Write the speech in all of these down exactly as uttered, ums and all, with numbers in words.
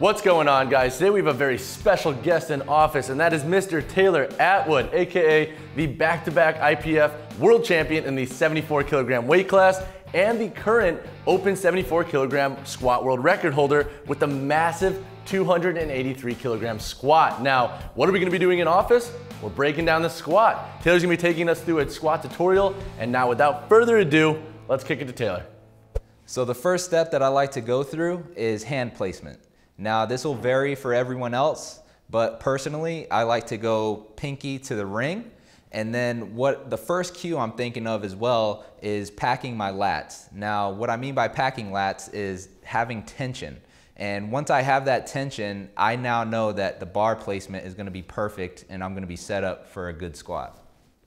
What's going on, guys? Today we have a very special guest in office, and that is Mister Taylor Atwood, aka the back-to-back I P F world champion in the seventy-four kilogram weight class and the current open seventy-four kilogram squat world record holder with the massive two hundred eighty-three kilogram squat. Now, what are we gonna be doing in office? We're breaking down the squat. Taylor's gonna be taking us through a squat tutorial, and now without further ado, let's kick it to Taylor. So the first step that I like to go through is hand placement. Now, this will vary for everyone else, but personally, I like to go pinky to the ring. And then what the first cue I'm thinking of as well is packing my lats. Now, what I mean by packing lats is having tension. And once I have that tension, I now know that the bar placement is gonna be perfect and I'm gonna be set up for a good squat.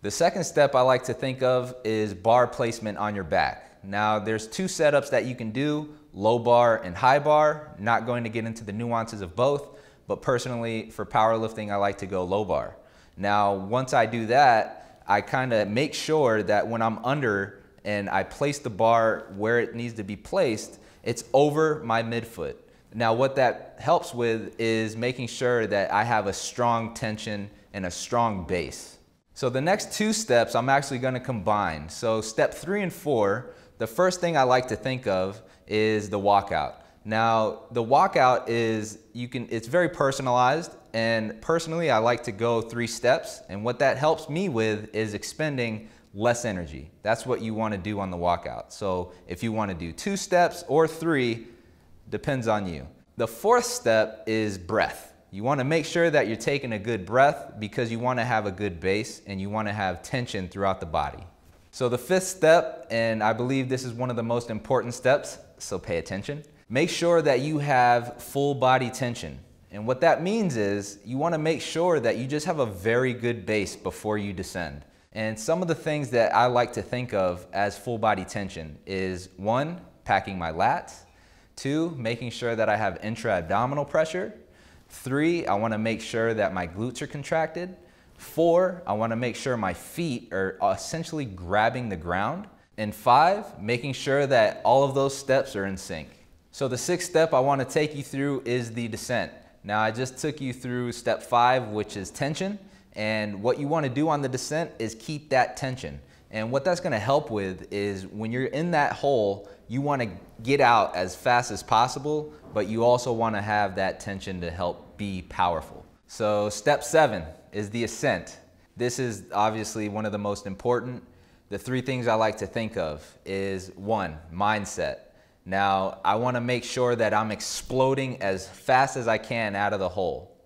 The second step I like to think of is bar placement on your back. Now, there's two setups that you can do: low bar and high bar. Not going to get into the nuances of both, but personally for powerlifting, I like to go low bar. Now, once I do that, I kind of make sure that when I'm under and I place the bar where it needs to be placed, it's over my midfoot. Now, what that helps with is making sure that I have a strong tension and a strong base. So the next two steps I'm actually gonna combine. So step three and four, the first thing I like to think of is the walkout. Now, the walkout is, you can, it's very personalized, and personally I like to go three steps, and what that helps me with is expending less energy. That's what you want to do on the walkout. So if you want to do two steps or three, depends on you. The fourth step is breath. You want to make sure that you're taking a good breath because you want to have a good base and you want to have tension throughout the body. So the fifth step, and I believe this is one of the most important steps, so pay attention. Make sure that you have full body tension. And what that means is you want to make sure that you just have a very good base before you descend. And some of the things that I like to think of as full body tension is one, packing my lats; two, making sure that I have intra-abdominal pressure; three, I want to make sure that my glutes are contracted; four, I want to make sure my feet are essentially grabbing the ground; and five, making sure that all of those steps are in sync. So the sixth step I want to take you through is the descent. Now, I just took you through step five, which is tension, and what you want to do on the descent is keep that tension. And what that's going to help with is when you're in that hole, you want to get out as fast as possible, but you also want to have that tension to help be powerful. So step seven is the ascent. This is obviously one of the most important. The three things I like to think of is one, mindset. Now, I want to make sure that I'm exploding as fast as I can out of the hole.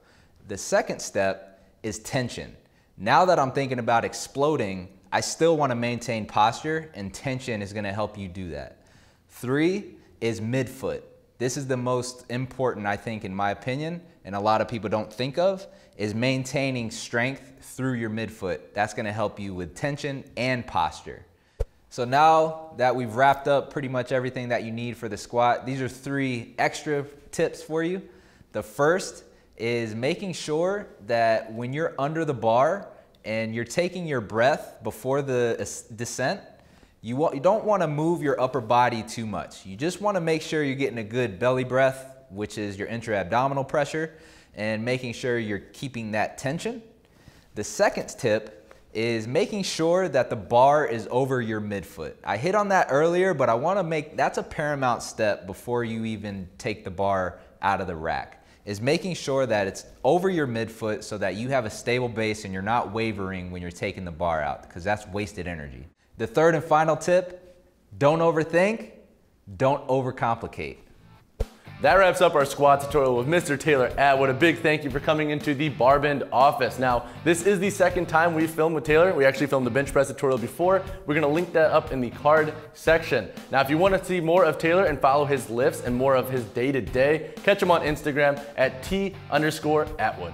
The second step is tension. Now that I'm thinking about exploding, I still want to maintain posture, and tension is going to help you do that. Three is midfoot. This is the most important, I think, in my opinion, and a lot of people don't think of, is maintaining strength through your midfoot. That's gonna help you with tension and posture. So now that we've wrapped up pretty much everything that you need for the squat, these are three extra tips for you. The first is making sure that when you're under the bar and you're taking your breath before the descent, You, want, you don't want to move your upper body too much. You just want to make sure you're getting a good belly breath, which is your intra-abdominal pressure, and making sure you're keeping that tension. The second tip is making sure that the bar is over your midfoot. I hit on that earlier, but I want to make, that's a paramount step before you even take the bar out of the rack, is making sure that it's over your midfoot so that you have a stable base and you're not wavering when you're taking the bar out, because that's wasted energy. The third and final tip, don't overthink, don't overcomplicate. That wraps up our squat tutorial with Mister Taylor Atwood. A big thank you for coming into the BarBend office. Now, this is the second time we filmed with Taylor. We actually filmed the bench press tutorial before. We're gonna link that up in the card section. Now, if you wanna see more of Taylor and follow his lifts and more of his day-to-day, catch him on Instagram at T underscore Atwood.